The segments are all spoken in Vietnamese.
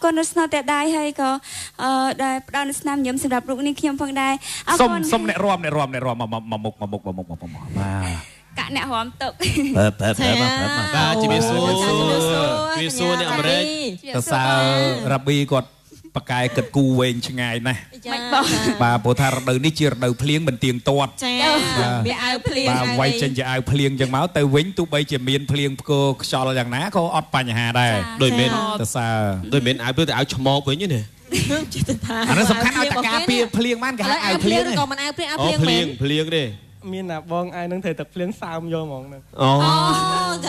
con nó sao tẹt đai hay có đai đau nó nam nhấm sầm đạp rụng nên khiêm phong đai sôm nẹt ròm mà cả nẹt hóm tụt ba chỉ biết suy này mà sao Rabbi còn bạc cài cật cù về như ngày này bà bồ thà đầu ní chia đầu phlieng mình tiền toát bà quay chân chạy phlieng chẳng máu tới vĩnh tụi bây chỉ miên phlieng cô cho là rằng ná cô ọt bà nhà hà đây đôi bên áo bữa áo chầm mò với như này anh nó sốc khát áo tạc cà phê phlieng mát cả áo phlieng còn mình áo phlieng đi miên là bong ai nâng thể tập phlieng sao không vô mỏng nữa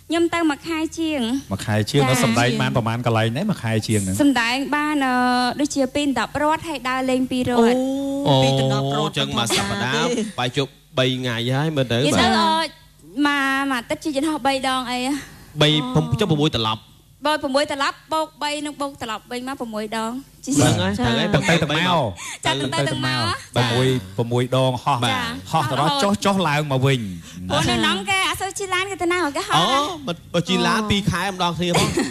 nhâm tăng mặc hai chiêng nó sầm đai manประมาณ cái này nấy mặc hai chiêng nữa sầm đai ba là đôi chia pin đập rót hay đa lên pin rồi pin đập rót chân mà sầm đá vài chục bảy ngày vậy mình để mà tất chi chính họ bay đòn ấy bay trong một buổi tập Bôi bầm môi lấp bột bay nông bột lấp bay má bầm môi đòn. Vâng á, tầng tay tầng mao. Chà tầng tay tầng mao. Bầm môi đòn ho mà ho từ đó chót chót lại mà vinh. Ủa nó nóng cái à sao chi lán cái tên nào cái ho. Ồ, mà chi lá pi khai em đòn thì không.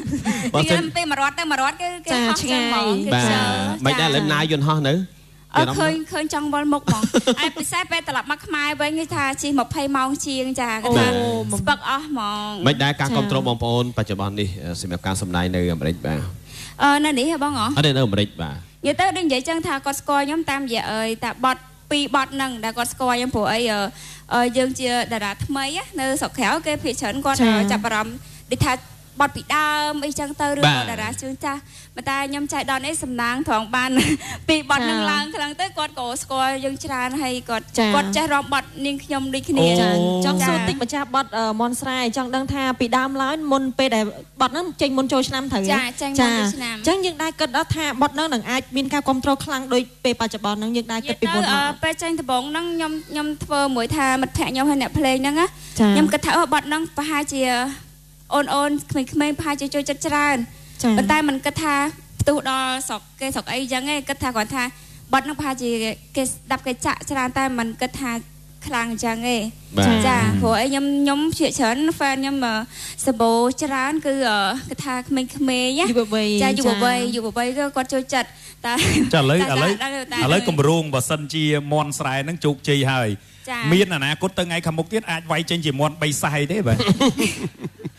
Bây giờ em pi mà rót cái ho sang mỏng cái giờ. Mày đã lên nai dồn ho nữ. Khơi khơi trong bồn mộc mỏng. Ai bị say về lấp mắc mai với người ta chi một phay mong chiêng chà cái ta. Bật ó mỏng. Mày đã càng công trộm bồn bồn, bây giờ bồn đi xem các sâm này nơi mà đấy bà. Nơi này hả bông ngõ? Ở đây nơi mà đấy bà. Người ta đừng dễ chân thà cọt coi nhóm tam dễ ơi, ta bọt pi bọt nằng đã cọt coi nhóm phụ ấy dương chia đã mấy á nơi sọc khéo cái phi chấn con chập rầm đi thà. Bọt bị đâm, y chang tơ đưa vào đà đá xương cha. Mà ta nhom chạy đòn ấy sầm nang thòng ban. Bị bọt nâng lang khăng tới quạt cổ score dương tràn hay quạt chạy rộp bọt nhưng nhom đi kia. Trong suốt tích mà cha bọt monstrai trong đăng tha bị đâm lái môn pe để bọt nó tranh môn trôi năm thử. Chà, tranh môn trôi năm. Chẳng những đại cật đó tha bọt nó đằng ai miên ca control khăng đôi pe pa chập bọt nó những đại cật bị bọt. Pe tranh thì bóng nó nhom thơ mỗi tha mật thẹn nhom hay nẹp play nó á. Nhom cật thảo bọt nó pa hai chia. Ôn mình phải chơi chất tràn. Bên tay mình cất tha tụ đo sọc cái sọc ấy giống ấy cất tha còn tha bật nó phải chỉ cái đập cái chạ tràn tay mình cất tha khang chẳng ấy. Chà, hồi ấy nhóm nhóm chuyện chấn fan nhóm mà sờ bố tràn cứ ở cất tha mình nhá. Chà, dù bộ bay cứ còn chơi chật. Chà lấy cầm ruộng và sân chi mon sài nắng chụp chi hơi. Miên là nè, cốt tới ngay khăm mục tiết ai vay trên chỉ mon bay sai đấy vậy.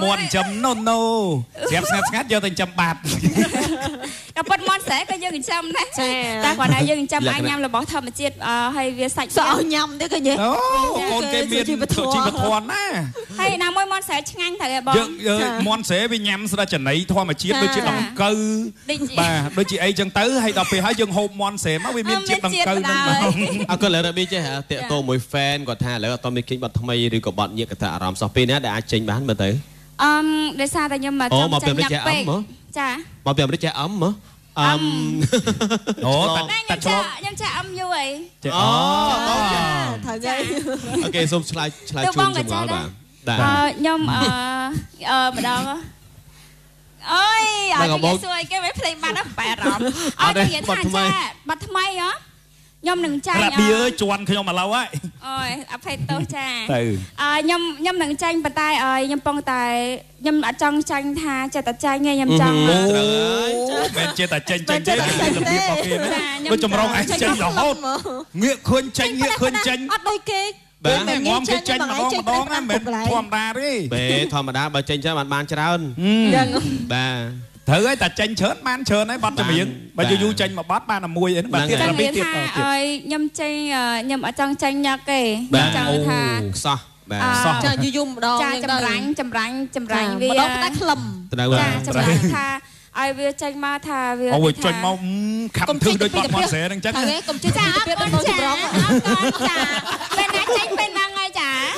môn chấm nôn nô xếp ngát vô tình chấm bạp nó bất môn sẽ có dương chấm đấy ta còn ai dương chấm ai nhâm là bỏ thơm mà chết hay vía sạch sợ nhâm đấy cái gì còn cái miền chỉ vật thuần á hay nào mỗi môn sẽ ngang thề bỏ môn sẽ bị nhâm ra chẩn ấy thua mà chết đôi chị đằng cơ bà đôi chị ấy chân tứ hay đọc về hai dương hộp môn sẽ mắc bị miền chết đằng cơ à cứ lỡ là biết chứ hả tiệm tô mùi fan còn tha lỡ tao bị kinh bật tham mây đi của bọn nhiệt cả thả rầm sọp pin á đã chỉnh bán mình tới để sao ta nhưng mà trong trại nhập bể chả mà về mới trại ấm mà ủa ta cho nhưng trại ấm như vậy ok zoom slide chung cho mọi bạn nhưng mà đó ơi cái xuôi cái máy play mà nó bẻ rộm ở đây hiện tại cha bật may á nhom đừng tranh là bia chuồn khi nhom mà lâu ấy ơi ấp hay tô cha nhom đừng tranh bàn tay ơi nhom bong tay nhom ở trong tranh tha chơi tạt tranh nghe nhom trong bên chơi tạt tranh nó chầm rong anh tranh đỏ hốt nghĩa khuyên tranh ở đây kia bên này ngóng cái tranh mà đong á mình thòm bà đi bể thòm bà đá bà tranh cho bạn chơi hơn bà thử ấy ta tranh chớn man chớn ấy bắt cho miếng bây giờ du tranh mà bắt ba là mui ấy bạn tiết là biết tiết rồi nhâm tranh nhâm ở trong tranh nhạc kì nhâm trong thà sao cha du dung đo cha chầm ránh vì đó tách lầm cha chầm ránh thà ai về tranh ma thà về ôi tranh mau khăm thương đôi bọt mòn sẻ đang chắc cùng chứ cha biết đâu chầm róng bên này tranh bên bang ai chả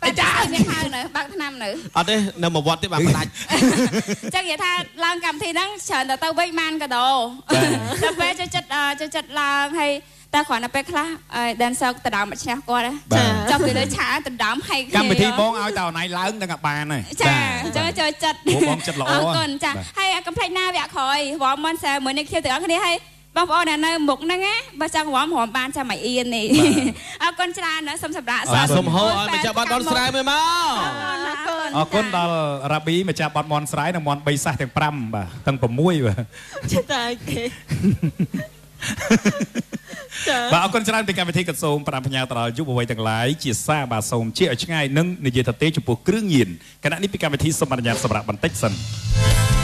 bây giờ biết hơn nữa bao năm nữa à thế nằm một vọt tiếp bà lại chắc vậy tha lang cầm thì đang chờ đợi tao bay man cả đồ tao bé cho chật lang hay ta khoảng là bé khá dancer từ đám mà chơi qua đấy trong cái lối chả từ đám hay cầm thì bông ao tàu này lớn đang gặp bà này chơi chật bông chật lỗ còn chả hay cầm thay na vẹt khỏi vỏ mon xe mới nên kêu từ đó cái này hay bông bò này nơi mục năng á ba trang quả mỏm ban cha mày yên nè con trai nữa xong sập đã xong hôi mà cha bọt mòn sài mới mau con đào rabi mà cha bọt mòn sài là mòn bay xa thành pram bà tăng bầm muối bà Bà con chẳng tìm thấy các sông bà nhà tạo giúp bà thằng lái chỉ xa bà sông chị ở ngay nâng nơi dây thật tế cho bố cứ nhìn cái nạn đi bị cảm thấy sông bà nhà sắp rạc bằng tách sân.